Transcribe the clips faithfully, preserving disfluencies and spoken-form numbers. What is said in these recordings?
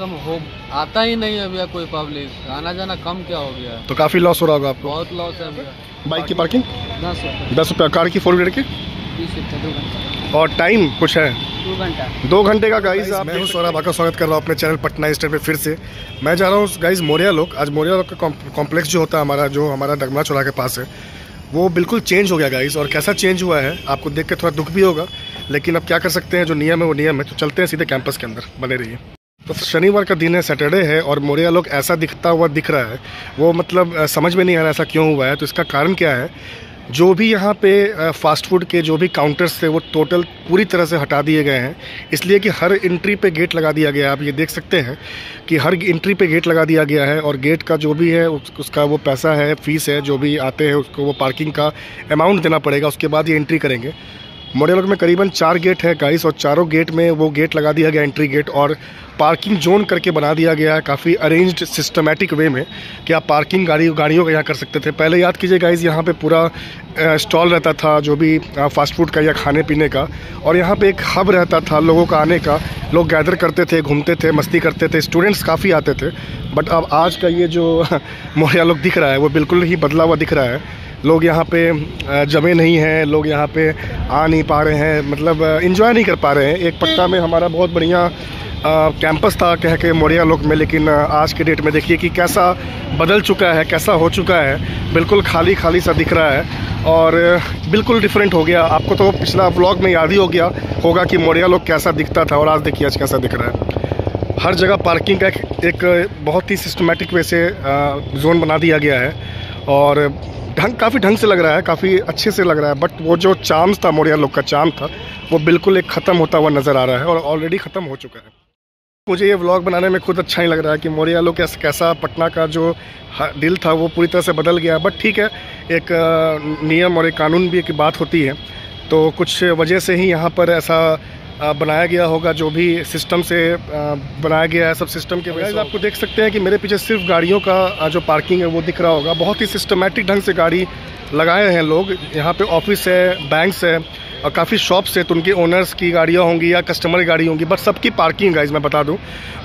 कम हो आता ही नहीं है भैया, कोई पब्लिक आना जाना कम क्या हो गया है। तो काफी लॉस हो रहा होगा आपको? बहुत लॉस है भैया। बाइक की पार्किंग दस रुपये दस रुपये कार की फोर व्हीलर की बीस रुपये दो घंटा और टाइम कुछ है दो घंटा दो घंटे का। गाइस मैं हूं सौरभ, आपका स्वागत कर रहा हूं अपने चैनल पटना स्टेट पे। फिर से मैं जा रहा हूँ गाइस मौर्या लोक। आज मौर्या लोक का कॉम्प्लेक्स जो होता है हमारा, जो हमारा डगमा चौराहा के पास है, वो बिल्कुल चेंज हो गया गाइस। और कैसा चेंज हुआ है आपको देख के थोड़ा दुख भी होगा, लेकिन अब क्या कर सकते हैं, जो नियम है वो नियम है। तो चलते हैं सीधे कैंपस के अंदर, बने रहिए। तो शनिवार का दिन है, सैटरडे है, और मौर्या लोक ऐसा दिखता हुआ दिख रहा है वो, मतलब समझ में नहीं आ रहा ऐसा क्यों हुआ है। तो इसका कारण क्या है, जो भी यहाँ पे फ़ास्ट फूड के जो भी काउंटर्स थे वो टोटल पूरी तरह से हटा दिए गए हैं, इसलिए कि हर एंट्री पे गेट लगा दिया गया है। आप ये देख सकते हैं कि हर एंट्री पे गेट लगा दिया गया है, और गेट का जो भी है उस, उसका वो पैसा है, फीस है, जो भी आते हैं उसको वो पार्किंग का अमाउंट देना पड़ेगा, उसके बाद ये एंट्री करेंगे। मौर्या लोक में करीबन चार गेट है गाइस, और चारों गेट में वो गेट लगा दिया गया, एंट्री गेट, और पार्किंग जोन करके बना दिया गया है काफ़ी अरेंज्ड सिस्टमेटिक वे में कि आप पार्किंग गाड़ी गाड़ियों का यहाँ कर सकते थे। पहले याद कीजिए गाइस, यहाँ पे पूरा स्टॉल रहता था जो भी फास्ट फूड का या खाने पीने का, और यहाँ पे एक हब रहता था लोगों का आने का, लोग गैदर करते थे, घूमते थे, मस्ती करते थे, स्टूडेंट्स काफ़ी आते थे। बट अब आज का ये जो मौर्या लोक दिख रहा है वो बिल्कुल ही बदला हुआ दिख रहा है। लोग यहाँ पे जमे नहीं हैं, लोग यहाँ पे आ नहीं पा रहे हैं, मतलब एंजॉय नहीं कर पा रहे हैं। एक पटना में हमारा बहुत बढ़िया कैंपस था कह के मौर्या लोक में, लेकिन आज के डेट में देखिए कि कैसा बदल चुका है, कैसा हो चुका है, बिल्कुल खाली खाली सा दिख रहा है और बिल्कुल डिफरेंट हो गया। आपको तो पिछला व्लॉग में याद ही हो गया होगा कि मौर्या लोक कैसा दिखता था, और आज देखिए आज कैसा दिख रहा है। हर जगह पार्किंग का एक, एक बहुत ही सिस्टमेटिक वे से जोन बना दिया गया है, और ढंग काफ़ी ढंग से लग रहा है, काफ़ी अच्छे से लग रहा है। बट वो जो चार्म था, मौर्या लोक का चार्म था, वो बिल्कुल एक ख़त्म होता हुआ नज़र आ रहा है, और ऑलरेडी ख़त्म हो चुका है। मुझे ये व्लॉग बनाने में खुद अच्छा ही लग रहा है कि मौर्या लोक कैसा कैसा पटना का जो दिल था वो पूरी तरह से बदल गया। बट ठीक है, एक नियम और एक कानून भी की बात होती है, तो कुछ वजह से ही यहाँ पर ऐसा बनाया गया होगा, जो भी सिस्टम से बनाया गया है, सब सिस्टम के वजह से। आपको देख सकते हैं कि मेरे पीछे सिर्फ गाड़ियों का जो पार्किंग है वो दिख रहा होगा। बहुत ही सिस्टमेटिक ढंग से गाड़ी लगाए हैं लोग। यहाँ पे ऑफिस है, बैंक्स है, और काफ़ी शॉप्स है, तो उनके ओनर्स की गाड़ियाँ होंगी या कस्टमर की गाड़ी होंगी, बट सबकी पार्किंग गाइस मैं बता दूँ।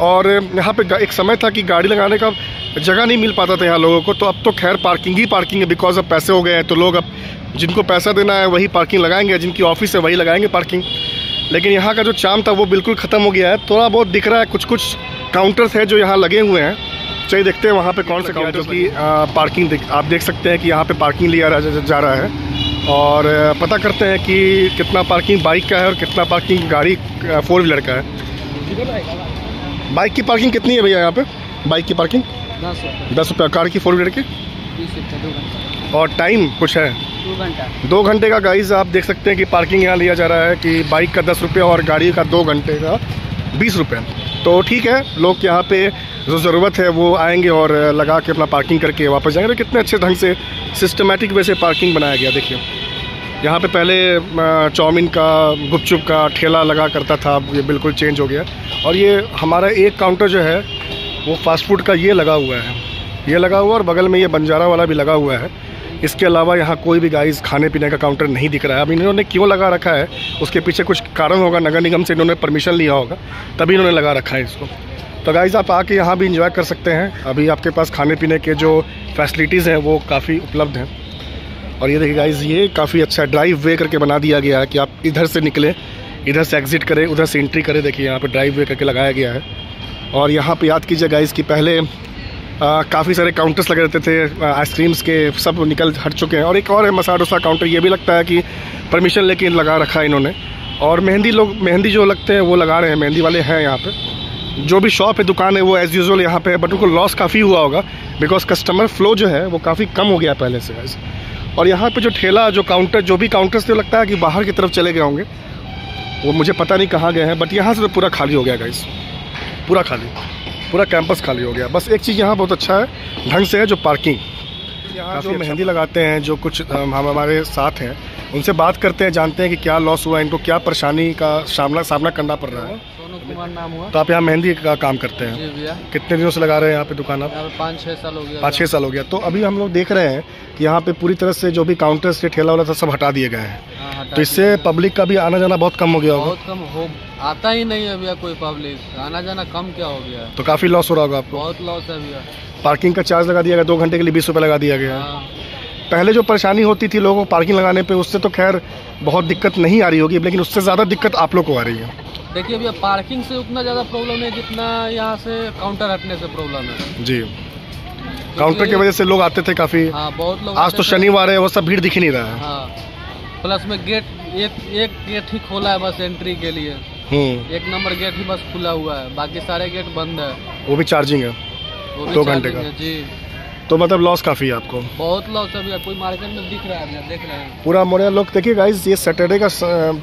और यहाँ पे एक समय था कि गाड़ी लगाने का जगह नहीं मिल पाता था यहाँ लोगों को, तो अब तो खैर पार्किंग ही पार्किंग है, बिकॉज अब पैसे हो गए हैं, तो लोग अब जिनको पैसा देना है वही पार्किंग लगाएंगे, जिनकी ऑफिस है वही लगाएंगे पार्किंग। लेकिन यहाँ का जो चार्म था वो बिल्कुल ख़त्म हो गया है। थोड़ा बहुत दिख रहा है, कुछ कुछ काउंटर्स हैं जो यहाँ लगे हुए हैं, चलिए देखते हैं वहाँ पे कौन से काउंटर्स की पार्किंग। देख, आप देख सकते हैं कि यहाँ पे पार्किंग लिया जा रहा है, और पता करते हैं कि कितना पार्किंग बाइक का है और कितना पार्किंग गाड़ी फोर व्हीलर का है। बाइक की पार्किंग कितनी है भैया यहाँ पर? बाइक की पार्किंग दस रुपये, कार की फोर व्हीलर की बीस रुपये, और टाइम कुछ है दो घंटा दो घंटे का। गाइस आप देख सकते हैं कि पार्किंग यहाँ लिया जा रहा है कि बाइक का दस रुपये और गाड़ी का दो घंटे का बीस रुपये। तो ठीक है, लोग यहाँ पे जो ज़रूरत है वो आएंगे और लगा के अपना पार्किंग करके वापस जाएंगे। तो कितने अच्छे ढंग से सिस्टमेटिक वे से पार्किंग बनाया गया। देखिए यहाँ पे पहले चाउमीन का, गुपचुप का ठेला लगा करता था, ये बिल्कुल चेंज हो गया। और ये हमारा एक काउंटर जो है वो फास्ट फूड का ये लगा हुआ है, ये लगा हुआ, और बगल में ये बंजारा वाला भी लगा हुआ है। इसके अलावा यहाँ कोई भी गाइस खाने पीने का काउंटर नहीं दिख रहा है। अब इन्होंने क्यों लगा रखा है उसके पीछे कुछ कारण होगा, नगर निगम से इन्होंने परमिशन लिया होगा तभी इन्होंने लगा रखा है इसको। तो गाइस आप आके यहाँ भी इंजॉय कर सकते हैं। अभी आपके पास खाने पीने के जो फैसिलिटीज़ हैं वो काफ़ी उपलब्ध हैं। और ये देखिए गाइस, ये काफ़ी अच्छा ड्राइव वे करके बना दिया गया है कि आप इधर से निकलें, इधर से एग्ज़िट करें, उधर से एंट्री करें। देखिए यहाँ पर ड्राइव वे करके लगाया गया है। और यहाँ पर याद कीजिए गाइस कि पहले काफ़ी सारे काउंटर्स लगे रहते थे आइसक्रीम्स के, सब निकल हट चुके हैं। और एक और है मसाला डोसा काउंटर, ये भी लगता है कि परमिशन लेके लगा रखा है इन्होंने। और मेहंदी लोग मेहंदी जो लगते हैं वो लगा रहे हैं, मेहंदी वाले हैं यहाँ पे। जो भी शॉप है, दुकान है, वो एज़ यूजुअल यहाँ पे है, बट उनको लॉस काफ़ी हुआ होगा बिकॉज कस्टमर फ्लो जो है वो काफ़ी कम हो गया पहले से। और यहाँ पर जो ठेला, जो काउंटर, जो भी काउंटर्स थे लगता है कि बाहर की तरफ चले गए होंगे, वो मुझे पता नहीं कहाँ गए हैं। बट यहाँ से तो पूरा खाली हो गया गाइस, पूरा खाली, पूरा कैंपस खाली हो गया। बस एक चीज़ यहाँ बहुत अच्छा है ढंग से है, जो पार्किंग यहाँ जो मेहंदी लगाते हैं, जो कुछ हम हमारे साथ हैं, उनसे बात करते हैं, जानते हैं कि क्या लॉस हुआ, इनको क्या परेशानी का सामना सामना करना पड़ रहा है। सोनू कुमार नाम हुआ। तो आप यहाँ मेहंदी का काम करते हैं? कितने दिनों से लगा रहे हैं यहाँ पे दुकान आप? पाँच छः साल हो गया। पाँच छः साल हो गया। तो अभी हम लोग देख रहे हैं कि यहाँ पे पूरी तरह से जो भी काउंटर से ठेला वाला था सब हटा दिए गए हैं। तो इससे पब्लिक का भी आना जाना बहुत कम हो गया होगा। बहुत कम हो, आता ही नहीं है भैया कोई पब्लिक, आना जाना कम क्या हो गया। तो काफी लॉस हो रहा होगा आपको? बहुत लॉस है भैया। पार्किंग का चार्ज लगा दिया गया, दो घंटे के लिए बीस रुपये लगा दिया गया। पहले जो परेशानी होती थी लोगों को पार्किंग लगाने पे, उससे तो खैर बहुत दिक्कत नहीं आ रही होगी, लेकिन उससे ज़्यादा दिक्कत आप लोग को आ रही है। देखिए भैया पार्किंग से उतना ज़्यादा प्रॉब्लम है जितना यहाँ से काउंटर हटने से प्रॉब्लम है। जी, काउंटर की वजह से लोग आते थे काफ़ी। हाँ, बहुत लोग। आज तो शनिवार है, वो सब भीड़ दिख नहीं रहा है। हाँ, प्लस में गेट एक एक गेट ही खोला है बस एंट्री के लिए, एक नंबर गेट ही बस खुला हुआ है, बाकी सारे गेट बंद है। वो भी चार्जिंग है दो घंटे का। जी, तो मतलब लॉस काफ़ी है आपको? बहुत लॉस है भैया, कोई मार्केट में दिख रहा है, देख रहे हैं पूरा मौर्या लोक। देखिए गाइस, ये सैटरडे का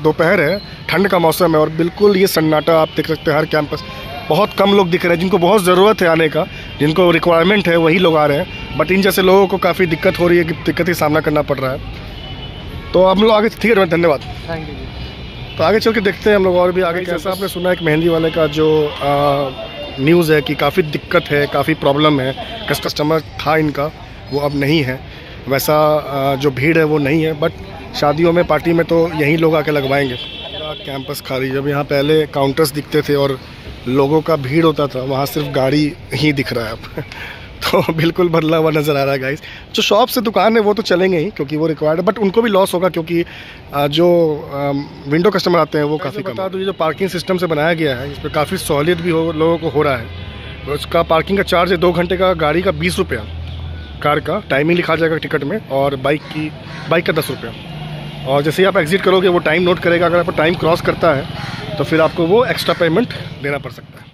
दोपहर है, ठंड का मौसम है और बिल्कुल ये सन्नाटा आप देख सकते हैं। हर कैंपस बहुत कम लोग दिख रहे हैं, जिनको बहुत ज़रूरत है आने का, जिनको रिक्वायरमेंट है वही लोग आ रहे हैं, बट इन जैसे लोगों को काफ़ी दिक्कत हो रही है, दिक्कत का सामना करना पड़ रहा है। तो हम लोग आगे, ठीक है, धन्यवाद, थैंक यू। तो आगे चल के देखते हैं हम लोग और भी आगे कैसा। आपने सुना है एक मेहंदी वाले का जो न्यूज़ है कि काफ़ी दिक्कत है, काफ़ी प्रॉब्लम है, कस कस्टमर था इनका वो अब नहीं है, वैसा जो भीड़ है वो नहीं है, बट शादियों में पार्टी में तो यहीं लोग आके लगवाएंगे। कैंपस खाली, जब यहाँ पहले काउंटर्स दिखते थे और लोगों का भीड़ होता था, वहाँ सिर्फ गाड़ी ही दिख रहा है अब। तो बिल्कुल बदला हुआ नज़र आ रहा है गाइस। जो शॉप से दुकान है वो तो चलेंगे ही क्योंकि वो रिक्वायर्ड है, बट उनको भी लॉस होगा क्योंकि जो विंडो कस्टमर आते हैं वो काफ़ी कम। बता दूँ, ये जो पार्किंग सिस्टम से बनाया गया है इस पर काफ़ी सहूलियत भी हो, लोगों को हो रहा है। तो उसका पार्किंग का चार्ज है दो घंटे का, गाड़ी का बीस रुपया, कार का टाइमिंग लिखा जाएगा टिकट में, और बाइक की बाइक का दस रुपया। और जैसे ही आप एग्जिट करोगे वो टाइम नोट करेगा, अगर आप टाइम क्रॉस करता है तो फिर आपको वो एक्स्ट्रा पेमेंट देना पड़ सकता है।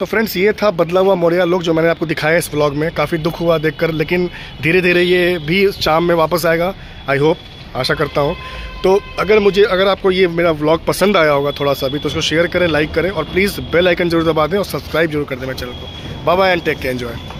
तो फ्रेंड्स, ये था बदला हुआ मौर्या लोक जो मैंने आपको दिखाया इस व्लॉग में। काफ़ी दुख हुआ देखकर, लेकिन धीरे धीरे ये भी शाम में वापस आएगा, आई होप, आशा करता हूँ। तो अगर मुझे अगर आपको ये मेरा व्लॉग पसंद आया होगा थोड़ा सा भी, तो उसको शेयर करें, लाइक करें और प्लीज़ बेल आइकन जरूर दबा दें और सब्सक्राइब जरूर कर दें मेरे चैनल को। Bye bye and take care, enjoy.